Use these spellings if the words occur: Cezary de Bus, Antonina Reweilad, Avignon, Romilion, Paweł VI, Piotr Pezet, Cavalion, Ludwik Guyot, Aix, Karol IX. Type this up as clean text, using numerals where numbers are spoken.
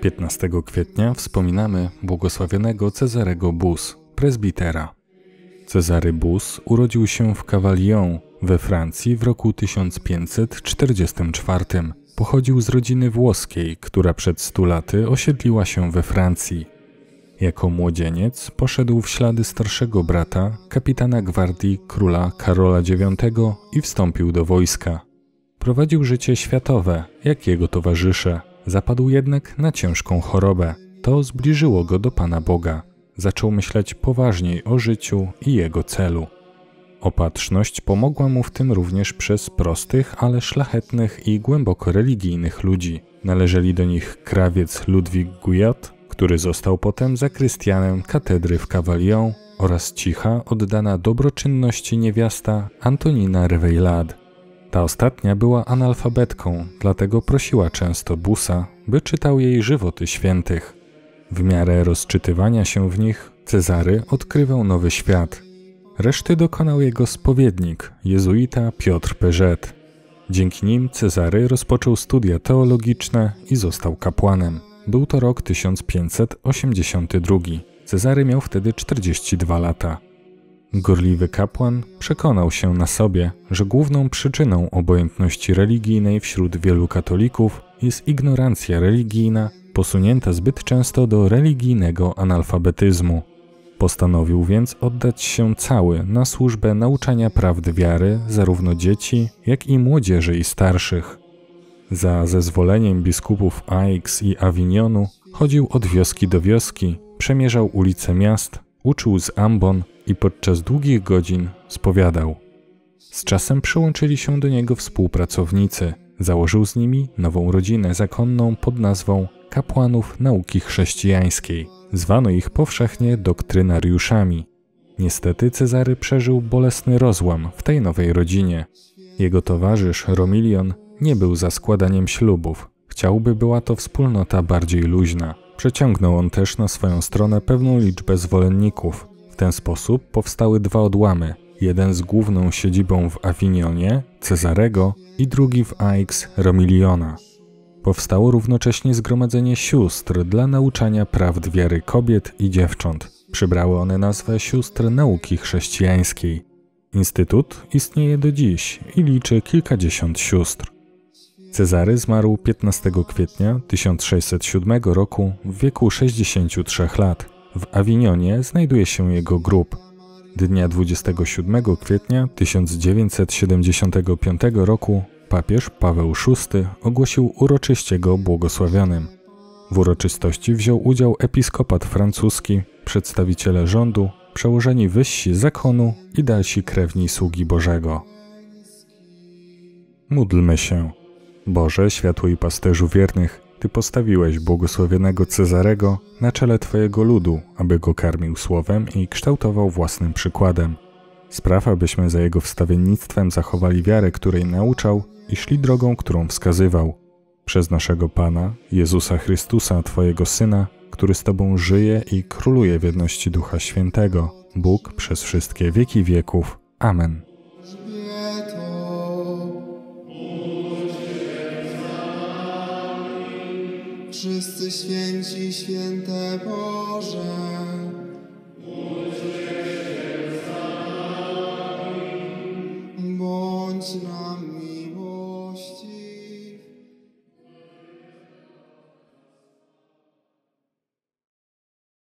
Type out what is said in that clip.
15 kwietnia wspominamy błogosławionego Cezarego Bus, prezbitera. Cezary Bus urodził się w Cavalion we Francji w roku 1544. Pochodził z rodziny włoskiej, która przed 100 laty osiedliła się we Francji. Jako młodzieniec poszedł w ślady starszego brata, kapitana gwardii króla Karola IX i wstąpił do wojska. Prowadził życie światowe, jak jego towarzysze. Zapadł jednak na ciężką chorobę. To zbliżyło go do Pana Boga. Zaczął myśleć poważniej o życiu i jego celu. Opatrzność pomogła mu w tym również przez prostych, ale szlachetnych i głęboko religijnych ludzi. Należeli do nich krawiec Ludwik Guyot, który został potem zakrystianem katedry w Cavalion, oraz cicha, oddana dobroczynności niewiasta Antonina Reweilad. Ta ostatnia była analfabetką, dlatego prosiła często Busa, by czytał jej żywoty świętych. W miarę rozczytywania się w nich Cezary odkrywał nowy świat. Reszty dokonał jego spowiednik, jezuita Piotr Pezet. Dzięki nim Cezary rozpoczął studia teologiczne i został kapłanem. Był to rok 1582. Cezary miał wtedy 42 lata. Gorliwy kapłan przekonał się na sobie, że główną przyczyną obojętności religijnej wśród wielu katolików jest ignorancja religijna, posunięta zbyt często do religijnego analfabetyzmu. Postanowił więc oddać się cały na służbę nauczania prawdy wiary zarówno dzieci, jak i młodzieży i starszych. Za zezwoleniem biskupów Aix i Avignonu chodził od wioski do wioski, przemierzał ulice miast, uczył z ambon i podczas długich godzin spowiadał. Z czasem przyłączyli się do niego współpracownicy. Założył z nimi nową rodzinę zakonną pod nazwą Kapłanów Nauki Chrześcijańskiej. Zwano ich powszechnie doktrynariuszami. Niestety Cezary przeżył bolesny rozłam w tej nowej rodzinie. Jego towarzysz Romilion nie był za składaniem ślubów. Chciałby była to wspólnota bardziej luźna. Przeciągnął on też na swoją stronę pewną liczbę zwolenników. W ten sposób powstały dwa odłamy, jeden z główną siedzibą w Avignonie, Cezarego, i drugi w Aix, Romiliona. Powstało równocześnie zgromadzenie sióstr dla nauczania prawd wiary kobiet i dziewcząt. Przybrały one nazwę Sióstr Nauki Chrześcijańskiej. Instytut istnieje do dziś i liczy kilkadziesiąt sióstr. Cezary zmarł 15 kwietnia 1607 roku w wieku 63 lat. W Avignonie znajduje się jego grób. Dnia 27 kwietnia 1975 roku papież Paweł VI ogłosił uroczyście go błogosławionym. W uroczystości wziął udział episkopat francuski, przedstawiciele rządu, przełożeni wyżsi zakonu i dalsi krewni sługi Bożego. Módlmy się. Boże, światło i pasterzu wiernych, Ty postawiłeś błogosławionego Cezarego na czele Twojego ludu, aby go karmił słowem i kształtował własnym przykładem. Spraw, abyśmy za jego wstawiennictwem zachowali wiarę, której nauczał i szli drogą, którą wskazywał. Przez naszego Pana, Jezusa Chrystusa, Twojego Syna, który z Tobą żyje i króluje w jedności Ducha Świętego, Bóg przez wszystkie wieki wieków. Amen. Wszyscy święci, święte Boże.